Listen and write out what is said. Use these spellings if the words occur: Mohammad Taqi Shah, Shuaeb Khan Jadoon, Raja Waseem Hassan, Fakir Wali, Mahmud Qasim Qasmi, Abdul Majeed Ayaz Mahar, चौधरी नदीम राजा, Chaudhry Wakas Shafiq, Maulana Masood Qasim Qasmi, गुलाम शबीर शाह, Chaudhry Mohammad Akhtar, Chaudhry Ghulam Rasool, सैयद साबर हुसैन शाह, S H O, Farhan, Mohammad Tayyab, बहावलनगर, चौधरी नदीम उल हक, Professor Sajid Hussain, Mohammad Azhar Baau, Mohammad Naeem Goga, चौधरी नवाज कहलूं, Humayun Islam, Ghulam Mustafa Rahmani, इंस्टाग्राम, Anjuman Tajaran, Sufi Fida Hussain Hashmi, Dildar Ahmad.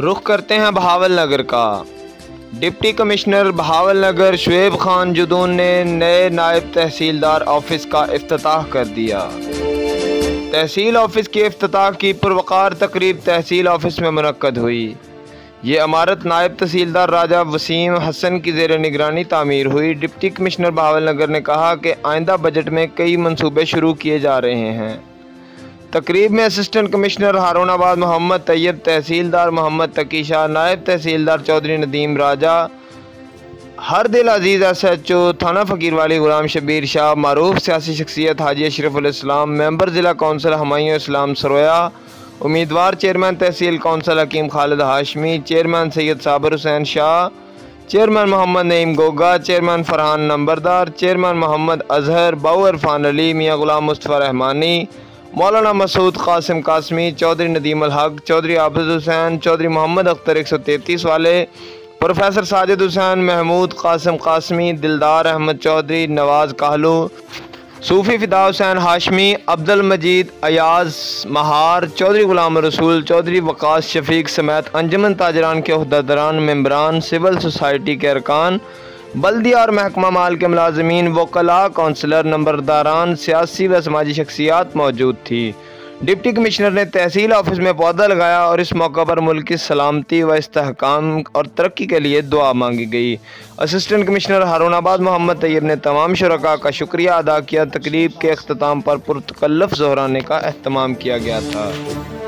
रुख करते हैं बहावलनगर का। डिप्टी कमिश्नर बहावलनगर शुएब खान जदून ने नए नायब तहसीलदार ऑफिस का इफ्तिताह कर दिया। तहसील ऑफिस के इफ्तिताह की पुरवकार तकरीब तहसील ऑफिस में मुनक्कद हुई। ये इमारत नायब तहसीलदार राजा वसीम हसन की ज़ेर निगरानी तामीर हुई। डिप्टी कमिश्नर बहावलनगर ने कहा कि आइंदा बजट में कई मनसूबे शुरू किए जा रहे हैं। तकरीब में असिस्टेंट कमिश्नर हारून आबाद मोहम्मद तैयब, तहसीलदार मोहम्मद तकी शाह, नायब तहसीलदार चौधरी नदीम राजा हरदिल अजीज़ SHO, थाना फ़कीर वाली गुलाम शबीर शाह, मारूफ सियासी शख्सियत हाजी अशरफुल इस्लाम, मेंबर ज़िला कौंसल हुमायूं इस्लाम सरोया, उम्मीदवार चेयरमैन तहसील कौंसल हकीम Khalid Hashmi, chairman सैयद साबर हुसैन शाह, chairman Mohammad Naeem Goga, chairman Farhan नंबरदार, चेयरमैन मोहम्मद अजहर बाऊ, अरफान अली मियाँ, गुलाम मुस्तफ़ा रहमानी, मौलाना मसूद कासिम कासमी, चौधरी नदीम उल हक, चौधरी आबिद हुसैन, चौधरी मोहम्मद अख्तर 133 वाले, प्रोफेसर साजिद हुसैन, महमूद कासिम कासमी, दिलदार अहमद, चौधरी नवाज कहलूं, सूफी फिदा हुसैन हाशमी, अब्दुल मजीद अयाज महार, चौधरी गुलाम रसूल, चौधरी वकास शफीक समेत अंजुमन ताजरान के अहदेदारान, मेम्बरान, सिविल सोसाइटी के अरकान, बल्दिया और महकमा माल के मुलाजमीन, वकला, कौंसलर, नंबरदारान, सियासी व समाजी शख्सियात मौजूद थी। डिप्टी कमिश्नर ने तहसील ऑफिस में पौधा लगाया और इस मौके पर मुल्क की सलामती व इस्तेहकाम और तरक्की के लिए दुआ मांगी गई। असिस्टेंट कमिश्नर हारून आबाद मोहम्मद तैयब ने तमाम शुरका का शुक्रिया अदा किया। तकरीब के अख्ताम पर पुरतकल्लफ जहराने का अहतमाम किया गया था।